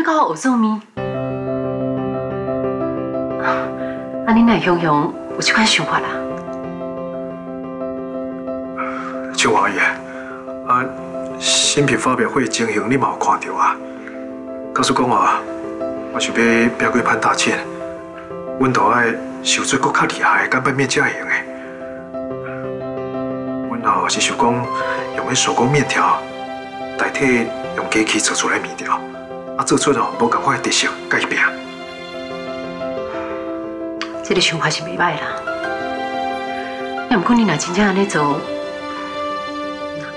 要教我学做面？啊，恁奶雄雄有这款想法啦？邱王爷，啊，新品发表会情形你嘛有看到啊？告诉讲啊，我想要拼过潘大千，阮都爱想做搁较厉害干拌面才会用诶。阮啊是想讲用迄手工面条代替用机器做出来面条。 啊，做出哦，无共款特色，甲伊拼。这个想法是袂歹啦。要毋过你若真正安尼做，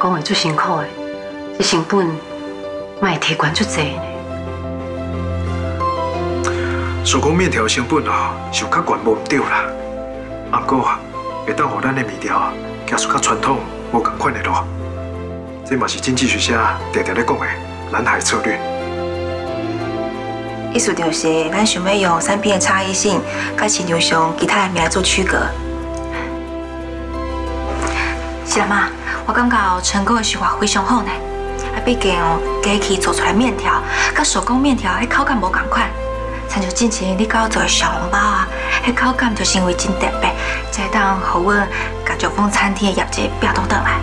讲话最辛苦诶，这成本嘛会提悬足济呢。手工面条成本哦，就较悬无毋对啦。啊，毋过啊，会当互咱诶面条行出较传统无共款诶路，这嘛是经济学家常常咧讲诶蓝海策略。 意思就是，咱想要用产品的差异性，甲市场上其他的面来做区隔。是啦嘛，我感觉成功的想法非常好呢。啊，毕竟哦，机器做出来面条，甲手工面条迄口感无共款。参像之前你教我做的小笼包啊，迄口感就成为真特别，才当互阮甲九峰餐厅的业绩变动倒来。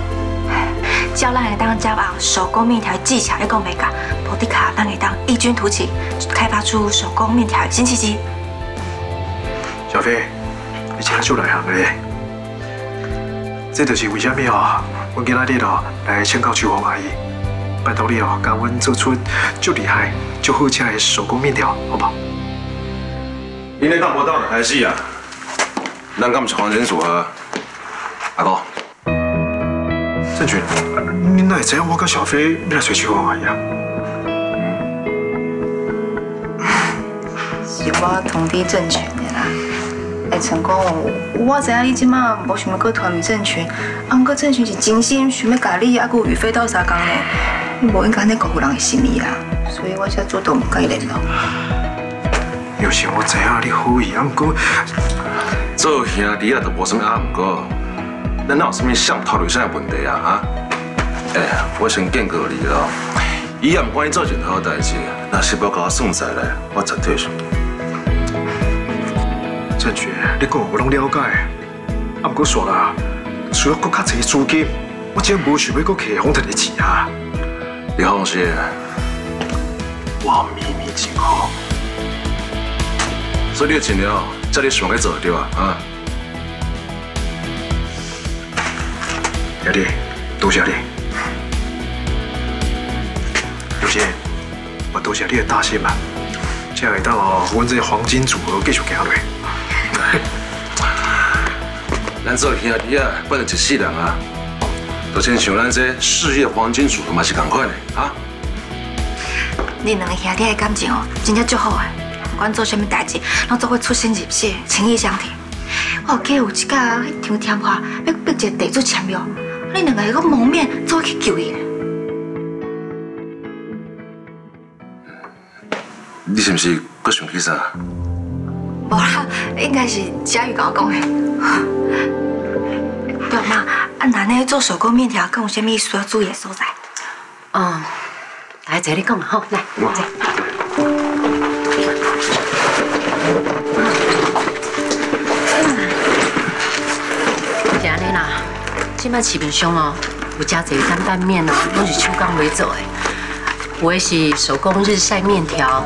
只要咱会当掌握手工面条技巧，一个美感。 波迪卡让你当异军突起，开发出手工面条新奇迹。小飞，你真出内行嘞！这就是为虾米哦，我今仔日哦来请教秋红阿姨，拜托你哦，教阮做出足厉害、足好吃的手工面条，好不好？你那干活到哪来事啊？咱干么是黄人所啊？阿高，郑群，你哪会知影我跟小飞要来找秋红阿姨啊？ 是我同你争取的啦，哎，成功，我知影你即马无想要搁脱离政权，啊，毋过政权是真心想要甲你，啊，佮宇飞斗相共的，你无应该安尼辜负人的心意啦，所以我才主动甲伊联络。有时我知影你好意，啊，毋过做兄弟啊，都无啥物啊，毋过咱哪有啥物想讨论啥问题啊？啊，哎，我先警告你咯，以后不管你做任何代志，若是要甲我算在内，我绝对想。 郑局，你讲我拢了解，啊，不过说啦，需要搁较侪资金，我真无想要搁摕洪腾的钱啊。你放心，我秘密真好，所以你尽量照你想去做对吧？啊，兄弟，多谢你，有些我多谢你的大心嘛，这样会当哦，阮这黄金组合继续行落。 咱做兄弟啊，不能一世人啊，就亲像咱这事业黄金组合嘛是同款的啊。恁两个兄弟的感情哦，真正足好啊，不管做啥物代志，拢做伙出生入死，情义相挺。我记得有一届迄张天华要逼一个地主签约，恁两个还阁蒙面做伙去救伊。你是不是阁想起啥？ 无啦，应该是佳宇甲我讲的。表妈，啊，那呢做手工面条，佮有甚物需要注意的所在？嗯，来，坐你讲嘛，好，来，坐。是安尼啦，即摆市面上哦，有真侪干拌面哦，拢是手工来做的。有的是手工日晒面条。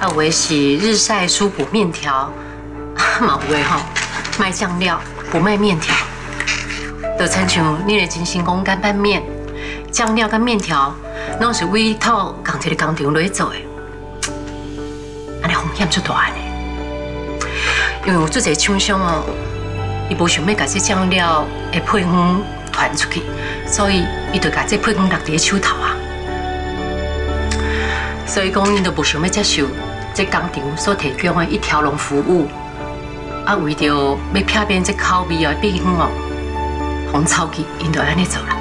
啊，有的是日晒蔬补面条，嘛有的吼卖酱料不卖面条，就亲像你的真心公干拌面，酱料跟面条拢是委托同一个工厂来做的，安尼风险足大呢。因为有足侪厂商哦，伊无想要把这酱料的配方传出去，所以伊就把这配方落伫手头啊，所以讲你都无想要接受。 这工厂所提供的一条龙服务，啊，为着要避免这口味啊变哦，红超级因就安尼做啦。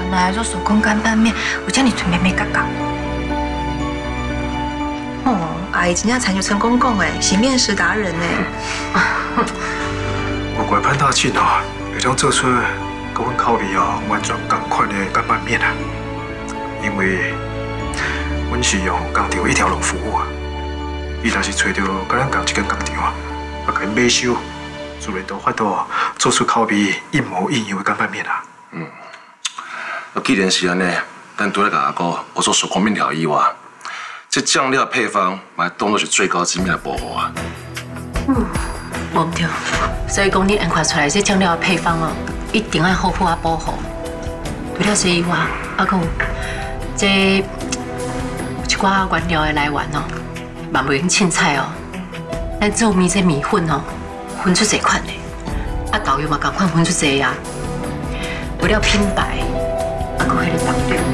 原来做手工干拌面有这么多面面角角。哦，阿姨真正参就成功讲诶，是面食达人诶。我怪潘大庆啊，会当做出跟阮口味啊完全同款诶干拌面啊，因为。阮是用工厂一条龙服务啊。伊若是找到甲咱同一间工厂啊，啊，甲伊买收，自然都有法度做出口味一模一样的干拌面啊。嗯，啊，既然是安尼，咱除了甲阿哥我做手工面条以外，这酱料配方嘛当作是最高精密的保护啊。嗯，无毋对，所以讲你研发出来这酱料的配方哦，一定要好好啊保护。除了这以外，阿哥这。 我原料的来源哦，嘛袂用凊彩哦。咱做面这米粉哦，分出侪款的，啊豆油嘛共款分出侪啊。为了品牌，啊，搁迄个重点。